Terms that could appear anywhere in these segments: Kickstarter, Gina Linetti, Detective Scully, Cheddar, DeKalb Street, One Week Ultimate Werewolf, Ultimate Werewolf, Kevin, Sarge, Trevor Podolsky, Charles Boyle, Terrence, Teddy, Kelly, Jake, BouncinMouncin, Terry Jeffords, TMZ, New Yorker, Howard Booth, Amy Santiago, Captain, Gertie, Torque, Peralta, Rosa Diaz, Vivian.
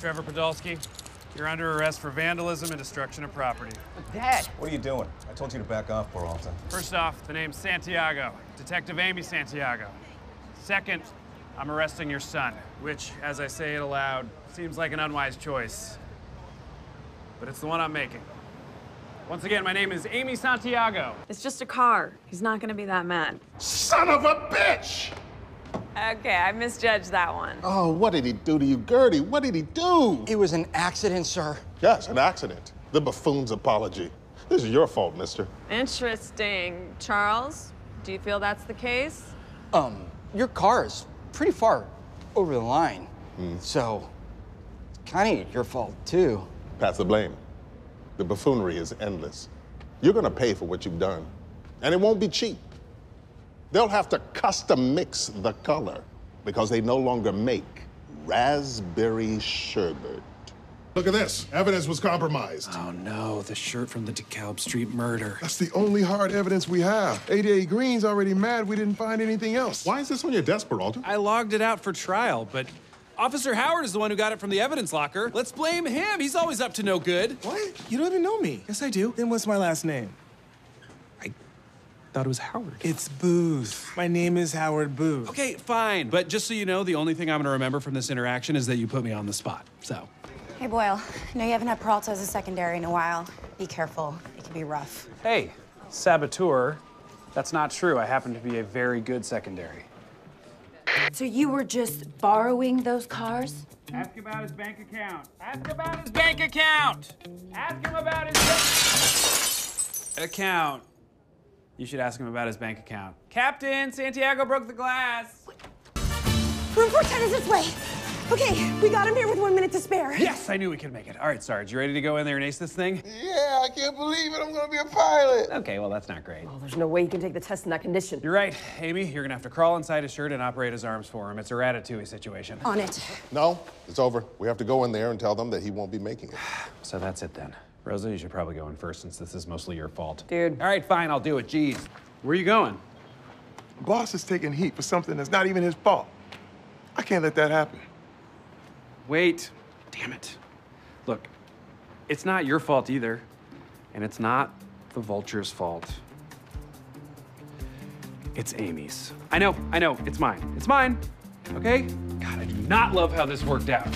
Trevor Podolsky, you're under arrest for vandalism and destruction of property. Dad! What are you doing? I told you to back off, Peralta. First off, the name's Santiago, Detective Amy Santiago. Second, I'm arresting your son, which, as I say it aloud, seems like an unwise choice. But it's the one I'm making. Once again, my name is Amy Santiago. It's just a car. He's not gonna be that mad. Son of a bitch! Okay, I misjudged that one. Oh, what did he do to you, Gertie? What did he do? It was an accident, sir. Yes, an accident. The buffoon's apology. This is your fault, mister. Interesting. Charles, do you feel that's the case? Your car is pretty far over the line. So, it's kind of your fault, too. Pass the blame. The buffoonery is endless. You're gonna pay for what you've done, and it won't be cheap. They'll have to custom mix the color because they no longer make raspberry sherbet. Look at this. Evidence was compromised. Oh, no. The shirt from the DeKalb Street murder. That's the only hard evidence we have. 88 Green's already mad we didn't find anything else. Why is this on your desk, Peralta? I logged it out for trial, but Officer Howard is the one who got it from the evidence locker. Let's blame him. He's always up to no good. What? You don't even know me. Yes, I do. Then what's my last name? Thought it was Howard. It's Booth. My name is Howard Booth. Okay, fine. But just so you know, the only thing I'm gonna remember from this interaction is that you put me on the spot, so. Hey, Boyle. I know you haven't had Peralta as a secondary in a while. Be careful. It can be rough. Hey, saboteur. That's not true. I happen to be a very good secondary. So you were just borrowing those cars? Ask about his bank account. Ask about his bank account! Ask him about his account. You should ask him about his bank account. Captain, Santiago broke the glass. Room 410 is this way. Okay, we got him here with 1 minute to spare. Yes, I knew we could make it. All right, Sarge, you ready to go in there and ace this thing? Yeah, I can't believe it. I'm gonna be a pilot. Okay, well, that's not great. Oh, there's no way you can take the test in that condition. You're right, Amy. You're gonna have to crawl inside his shirt and operate his arms for him. It's a ratatouille situation. On it. No, it's over. We have to go in there and tell them that he won't be making it. So that's it then. Rosa, you should probably go in first since this is mostly your fault. Dude. All right, fine, I'll do it, jeez. Where are you going? Boss is taking heat for something that's not even his fault. I can't let that happen. Wait, damn it. Look, it's not your fault either, and it's not the vulture's fault. It's Amy's. I know, it's mine, okay? God, I do not love how this worked out.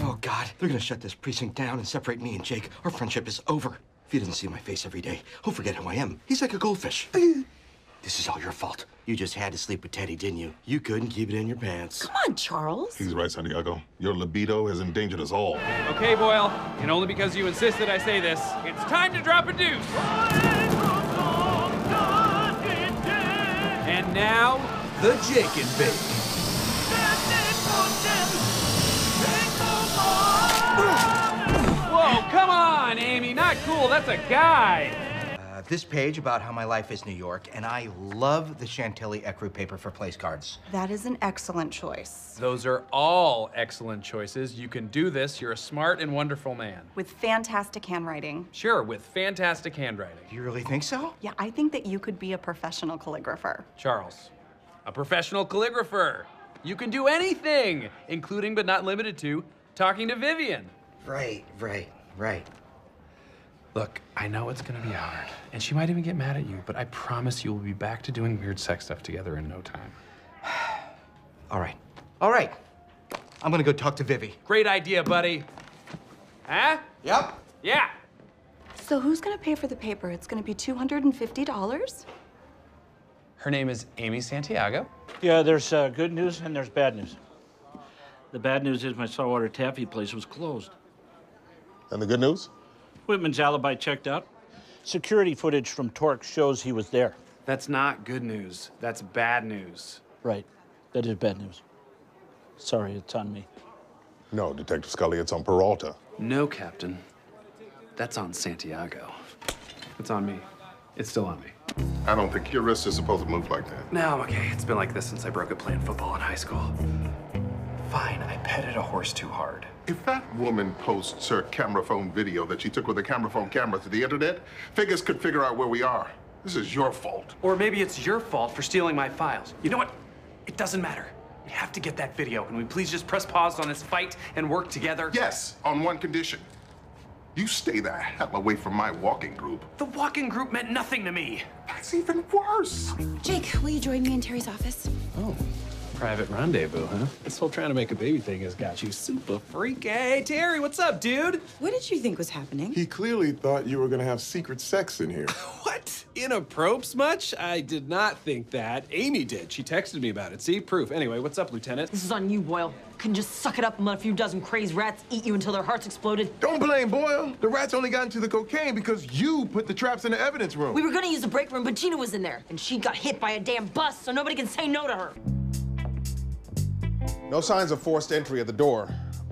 Oh, God, they're gonna shut this precinct down and separate me and Jake. Our friendship is over. If he doesn't see my face every day, he'll forget who I am. He's like a goldfish. This is all your fault. You just had to sleep with Teddy, didn't you? You couldn't keep it in your pants. Come on, Charles. He's right, Santiago. Your libido has endangered us all. Okay, Boyle, and only because you insisted I say this, it's time to drop a deuce. And now, the Jake and Bake. Whoa, come on, Amy, not cool, that's a guy. This page about how my life is New York, and I love the Chantilly ecru paper for place cards. That is an excellent choice. Those are all excellent choices. You can do this, you're a smart and wonderful man. With fantastic handwriting. Sure, with fantastic handwriting. You really think so? Yeah, I think that you could be a professional calligrapher. Charles, a professional calligrapher. You can do anything, including but not limited to talking to Vivian. Right. Look, I know it's gonna be hard, and she might even get mad at you, but I promise you we'll be back to doing weird sex stuff together in no time. All right. I'm gonna go talk to Vivi. Great idea, buddy. Huh? Yep. Yeah. So who's gonna pay for the paper? It's gonna be $250? Her name is Amy Santiago. Yeah, there's good news and there's bad news. The bad news is my saltwater taffy place was closed. And the good news? Whitman's alibi checked out. Security footage from Torque shows he was there. That's not good news. That's bad news. Right. That is bad news. Sorry, it's on me. No, Detective Scully, it's on Peralta. No, Captain. That's on Santiago. It's on me. It's still on me. I don't think your wrist is supposed to move like that. No, okay. It's been like this since I broke up playing football in high school. Fine, I petted a horse too hard. If that woman posts her camera phone video that she took with a camera phone camera to the internet, figures could figure out where we are. This is your fault. Or maybe it's your fault for stealing my files. You know what? It doesn't matter. We have to get that video. Can we please just press pause on this fight and work together? Yes, on one condition. You stay the hell away from my walking group. The walking group meant nothing to me. That's even worse. Jake, will you join me in Terry's office? Oh, private rendezvous, huh? This whole trying to make a baby thing has got you super freaky. Hey, Terry, what's up, dude? What did you think was happening? He clearly thought you were gonna have secret sex in here. What? In a props much? I did not think that. Amy did. She texted me about it. See? Proof. Anyway, what's up, Lieutenant? This is on you, Boyle. Couldn't just suck it up and let a few dozen crazed rats eat you until their hearts exploded. Don't blame Boyle. The rats only got into the cocaine because you put the traps in the evidence room. We were gonna use the break room, but Gina was in there. And she got hit by a damn bus, so nobody can say no to her. No signs of forced entry at the door,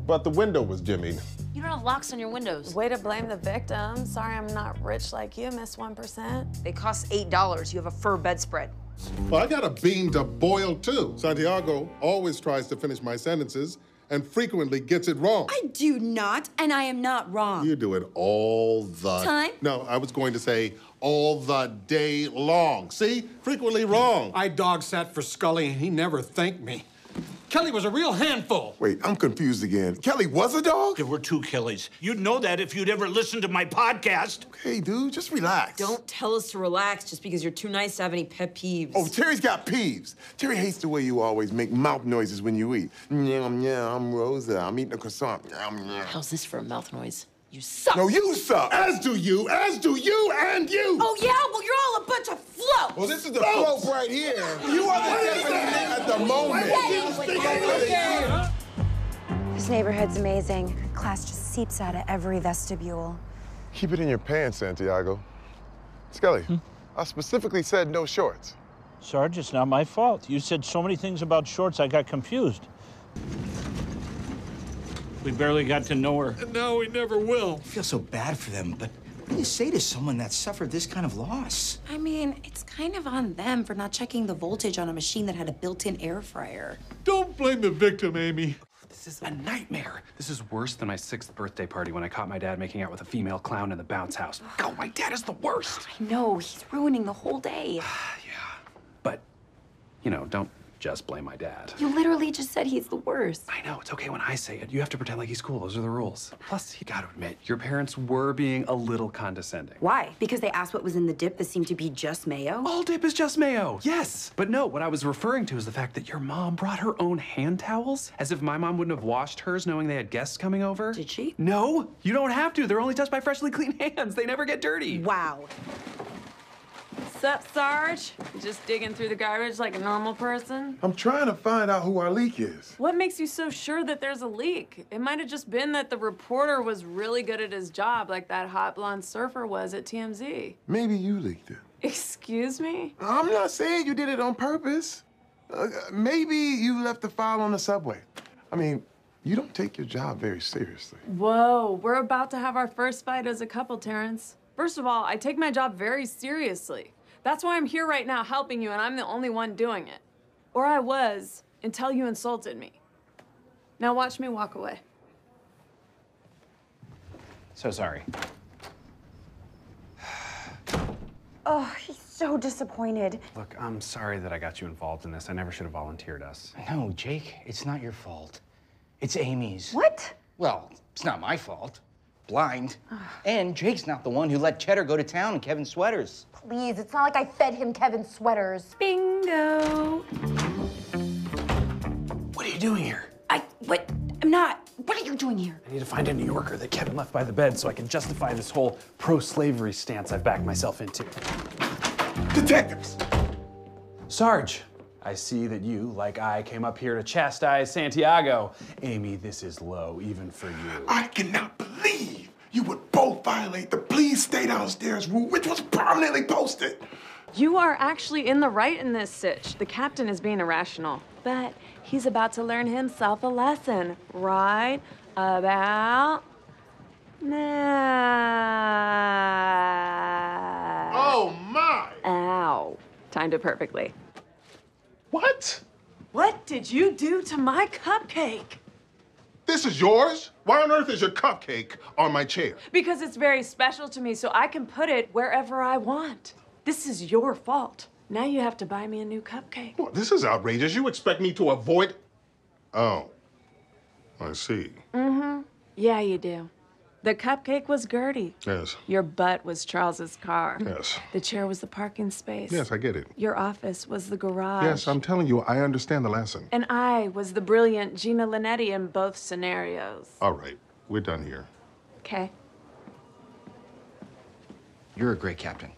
but the window was jimmied. You don't have locks on your windows. Way to blame the victim. Sorry I'm not rich like you, Miss 1%. They cost $8. You have a fur bedspread. Well, I got a bean to boil, too. Santiago always tries to finish my sentences and frequently gets it wrong. I do not, and I am not wrong. You do it all the time. No, I was going to say all the day long. See? Frequently wrong. I dog sat for Scully, and he never thanked me. Kelly was a real handful. Wait, I'm confused again. Kelly was a dog? There were two Kellys. You'd know that if you'd ever listened to my podcast. Okay, dude, just relax. Don't tell us to relax just because you're too nice to have any pet peeves. Oh, Terry's got peeves. Terry hates the way you always make mouth noises when you eat. Nyam, nyam, I'm Rosa. I'm eating a croissant. Nyam, nyam. How's this for a mouth noise? You suck. No, you suck. As do you, and you. Oh, yeah? Well, you're all a bunch of floats. Well, this is the float right here. You are the definite at the moment. This neighborhood's amazing. Class just seeps out of every vestibule. Keep it in your pants, Santiago. Scully, I specifically said no shorts. Sarge, it's not my fault. You said so many things about shorts, I got confused. We barely got to know her. And now we never will. I feel so bad for them, but what do you say to someone that suffered this kind of loss? I mean, it's kind of on them for not checking the voltage on a machine that had a built-in air fryer. Don't blame the victim, Amy. This is a nightmare. This is worse than my 6th birthday party when I caught my dad making out with a female clown in the bounce house. God, my dad is the worst. I know, he's ruining the whole day. Yeah, but, you know, don't just blame my dad. You literally just said he's the worst. I know, it's okay when I say it. You have to pretend like he's cool, those are the rules. Plus, you gotta admit, your parents were being a little condescending. Why? Because they asked what was in the dip that seemed to be just mayo? All dip is just mayo, yes! But no, what I was referring to is the fact that your mom brought her own hand towels, as if my mom wouldn't have washed hers knowing they had guests coming over. Did she? No, you don't have to. They're only touched by freshly clean hands. They never get dirty. Wow. What's up, Sarge? Just digging through the garbage like a normal person? I'm trying to find out who our leak is. What makes you so sure that there's a leak? It might have just been that the reporter was really good at his job, like that hot blonde surfer was at TMZ. Maybe you leaked it. Excuse me? I'm not saying you did it on purpose. Maybe you left the file on the subway. I mean, you don't take your job very seriously. Whoa, we're about to have our first fight as a couple, Terrence. First of all, I take my job very seriously. That's why I'm here right now helping you, and I'm the only one doing it. Or I was, until you insulted me. Now watch me walk away. So sorry. Oh, he's so disappointed. Look, I'm sorry that I got you involved in this. I never should have volunteered us. No, Jake, it's not your fault. It's Amy's. What? Well, it's not my fault. Blind. And Jake's not the one who let Cheddar go to town in Kevin's sweaters. Please, it's not like I fed him Kevin's sweaters. Bingo. What are you doing here? I'm not. What are you doing here? I need to find a New Yorker that Kevin left by the bed so I can justify this whole pro-slavery stance I've backed myself into. Detectives! Sarge, I see that you, like I, came up here to chastise Santiago. Amy, this is low, even for you. I cannot believe you would both violate the please stay downstairs rule, which was prominently posted. You are actually in the right in this sitch. The captain is being irrational, but he's about to learn himself a lesson right about now. Oh, my. Ow. Timed it perfectly. What? What did you do to my cupcake? This is yours? Why on earth is your cupcake on my chair? Because it's very special to me, so I can put it wherever I want. This is your fault. Now you have to buy me a new cupcake. Well, this is outrageous. You expect me to avoid Oh, I see. Mm-hmm. Yeah, you do. The cupcake was Gertie. Yes. Your butt was Charles's car. Yes. The chair was the parking space. Yes, I get it. Your office was the garage. Yes, I'm telling you, I understand the lesson. And I was the brilliant Gina Linetti in both scenarios. All right, we're done here. Okay. You're a great captain.